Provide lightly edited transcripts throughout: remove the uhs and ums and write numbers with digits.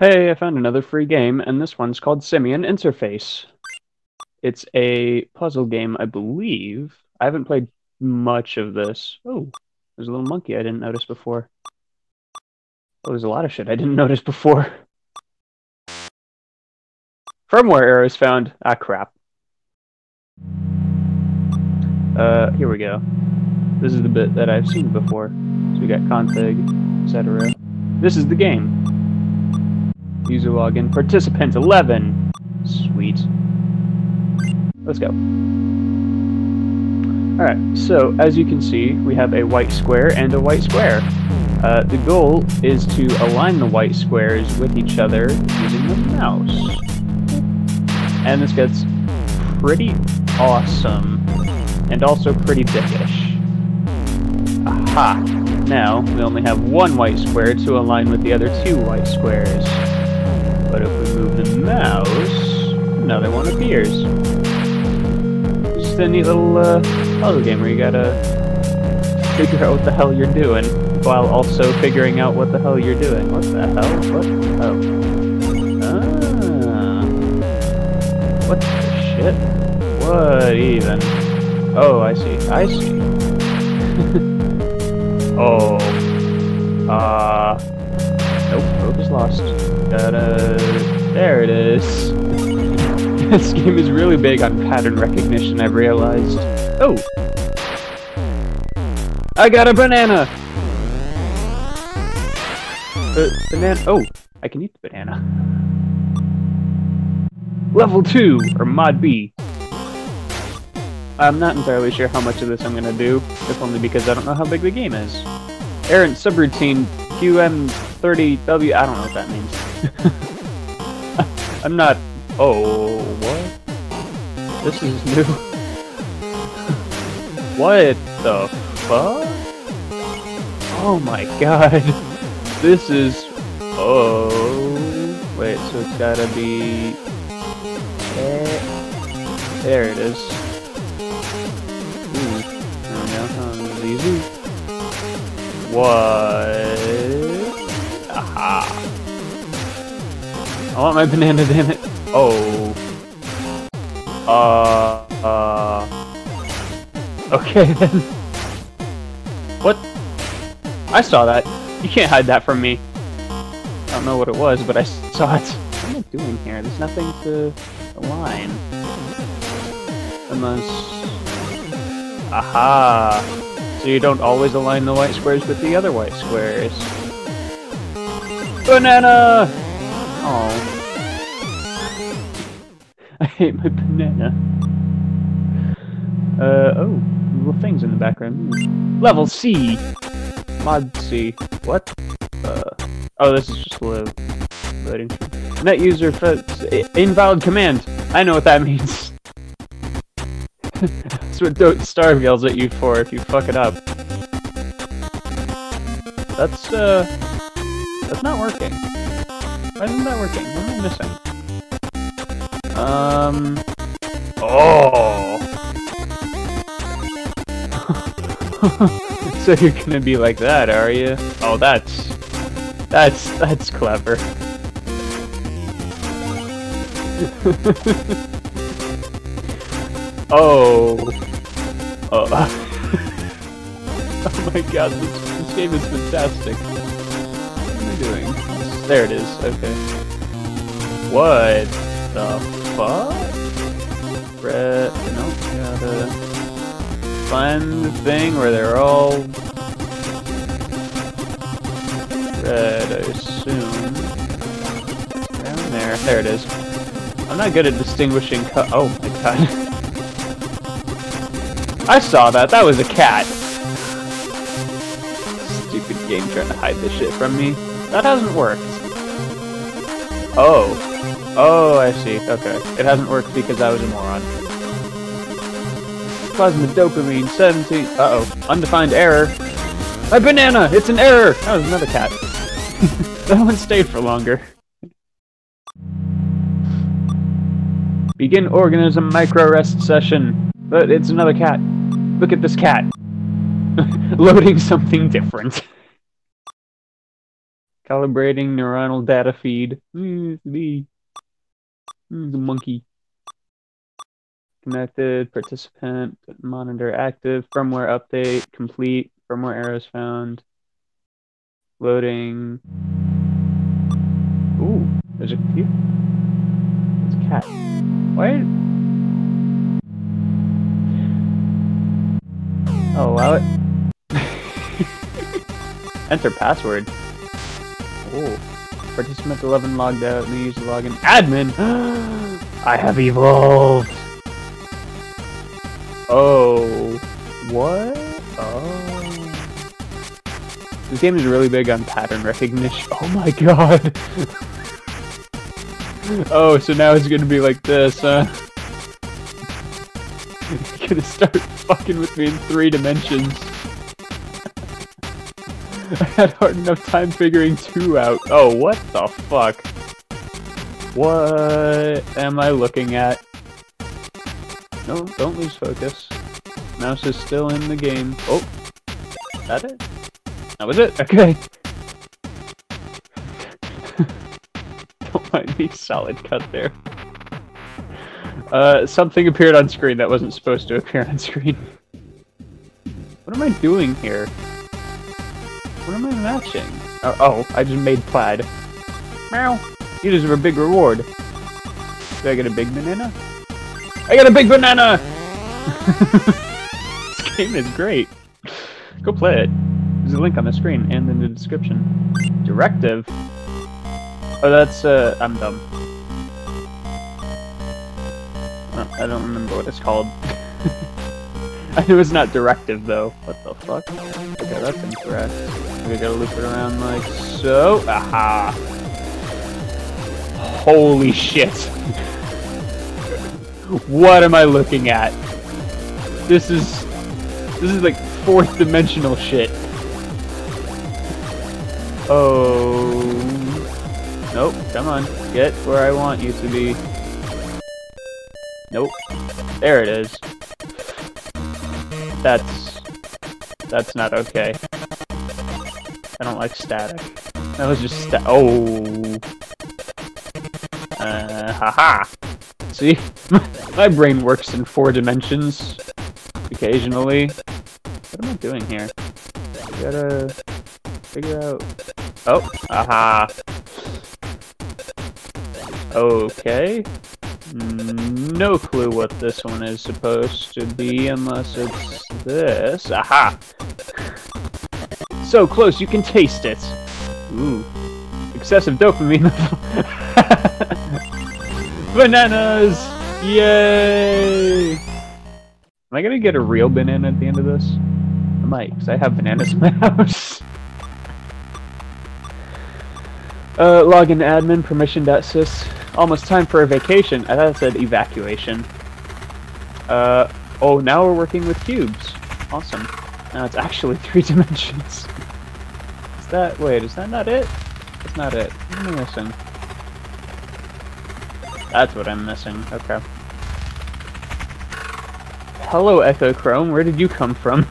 Hey, I found another free game, and this one's called Simian Interface. It's a puzzle game, I believe. I haven't played much of this. Oh, there's a little monkey I didn't notice before. Oh, there's a lot of shit I didn't notice before. Firmware error is found. Ah, crap. Here we go. This is the bit that I've seen before. So we got config, etc. This is the game. User login. Participant 11. Sweet. Let's go. Alright, so as you can see, we have a white square and a white square. The goal is to align the white squares with each other using the mouse. And this gets pretty awesome. And also pretty dickish. Aha! Now, we only have one white square to align with the other two white squares. But if we move the mouse, another one appears. Just a neat little puzzle game where you gotta figure out what the hell you're doing while also figuring out what the hell you're doing. What the hell? What? Oh. Ah. What the shit? What even? Oh, I see. I see. Oh. Nope. Rope is lost. There it is. This game is really big on pattern recognition, I've realized. Oh! I got a banana! Banana. Oh! I can eat the banana. Level 2, or Mod B. I'm not entirely sure how much of this I'm gonna do, if only because I don't know how big the game is. Errant subroutine QM30W, I don't know what that means. I'm not... Oh, what? This is new. What the fuck? Oh my god. This is... Oh... Wait, so it's gotta be... There it is. Ooh. No, that was easy. What? Aha. I want my banana, damn it. Oh. Okay, then. What? I saw that. You can't hide that from me. I don't know what it was, but I saw it. What am I doing here? There's nothing to align. Unless... Aha! So you don't always align the white squares with the other white squares. Banana! Oh, I hate my banana. Oh, little things in the background. Level C! Mod C. What? Oh, this is just loading. Net user invalid command! I know what that means. That's what Don't Starve yells at you for if you fuck it up. That's not working. Why isn't that working? What am I missing? Oh! So you're gonna be like that, are you? Oh, that's clever. Oh. Oh my god, this game is fantastic. What am I doing? There it is, okay. What the fuck? Red, nope, gotta find the thing where they're all red, I assume. Down there, there it is. I'm not good at distinguishing oh my god. I saw that, that was a cat! Stupid game trying to hide this shit from me. That hasn't worked. Oh. Oh, I see. Okay. It hasn't worked because I was a moron. Plasma dopamine, 17... Uh-oh. Undefined error. My banana! It's an error! That was another cat. That one stayed for longer. Begin organism micro-rest session. But it's another cat. Look at this cat. Loading something different. Calibrating neuronal data feed. It's me. It's a monkey. Connected, participant, monitor active, firmware update, complete, firmware errors found. Loading. Ooh, there's a computer. It's a cat. Why? I'll allow it. Enter password. Oh. Participant 11 logged out. New user login. Admin! I have evolved! Oh. What? Oh. This game is really big on pattern recognition. Oh my god! Oh, so now it's gonna be like this, huh? It's gonna start fucking with me in 3 dimensions. I had hard enough time figuring 2 out. Oh, what the fuck? What am I looking at? No, don't lose focus. Mouse is still in the game. Oh, is that it? That was it. Okay. Don't mind me, solid cut there. Something appeared on screen that wasn't supposed to appear on screen. What am I doing here? What am I matching? Oh, I just made plaid. Meow. You deserve a big reward. Do I get a big banana? I got a big banana! This game is great. Go play it. There's a link on the screen and in the description. Directive? Oh, that's, I'm dumb. I don't remember what it's called. I know it's not directive, though. What the fuck? Okay, that's incorrect. We gotta loop it around like so. Aha! Holy shit! What am I looking at? This is like 4th dimensional shit. Oh. Nope. Come on. Get where I want you to be. Nope. There it is. That's not okay. I don't like static. That was just oh. Haha. See? My brain works in 4 dimensions. Occasionally. What am I doing here? I gotta figure out. Oh. Aha. Okay. No clue what this one is supposed to be, unless it's this. Aha! So close, you can taste it! Ooh. Excessive dopamine. Bananas! Yay! Am I gonna get a real banana at the end of this? I might, because I have bananas in my house. Login admin, permission.sys. Almost time for a vacation. I thought it said evacuation. Oh, now we're working with cubes. Awesome. Now it's actually 3 dimensions. Is that, wait, is that not it? That's not it. What am I missing? That's what I'm missing. Okay. Hello, Echo Chrome. Where did you come from?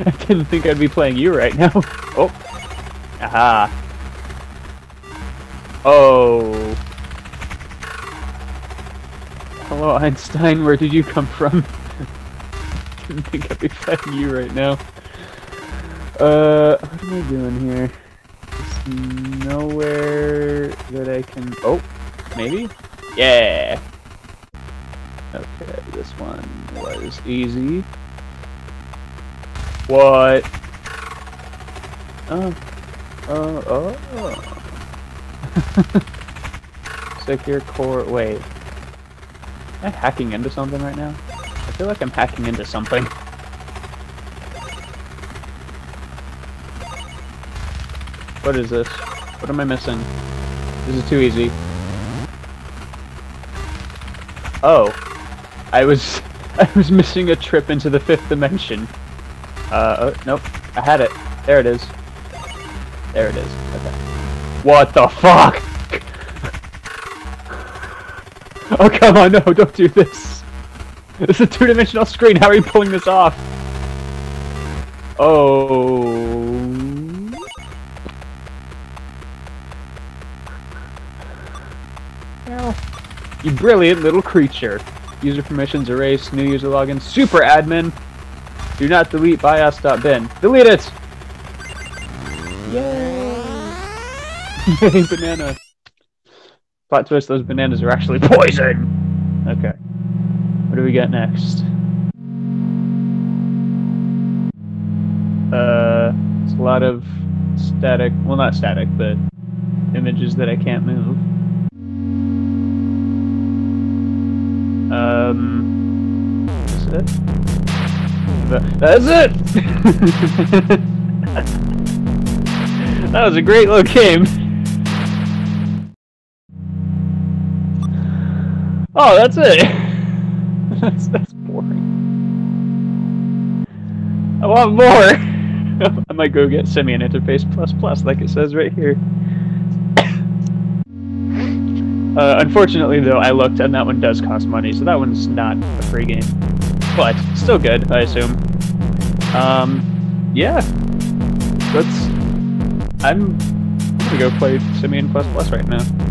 I didn't think I'd be playing you right now. Oh. Aha. Oh. Hello, Einstein, where did you come from? Didn't think I'd be fighting you right now. What am I doing here? There's nowhere that I can... Oh, maybe? Yeah! Okay, this one was easy. What? Oh. Oh, oh. Secure core... Wait. Am I hacking into something right now? I feel like I'm hacking into something. What is this? What am I missing? This is too easy. Oh. I was missing a trip into the 5th dimension. Oh, nope. I had it. There it is. There it is. Okay. What the fuck? Oh, come on, no, don't do this! This is a 2-dimensional screen, how are you pulling this off? Oh... Well, you brilliant little creature. User permissions erased. New user login. Super admin. Do not delete bios.bin. Delete it! Yay! Yay, banana. Plot twist, those bananas are actually poison! Okay. What do we got next? It's a lot of static, well not static, but images that I can't move. Is it? That's it! That was a great little game! Oh, that's it! that's boring. I want more! I might go get Simian Interface Plus Plus, like it says right here. Unfortunately, though, I looked, and that one does cost money, so that one's not a free game. But, still good, I assume. Yeah. I'm gonna go play Simian Plus Plus right now.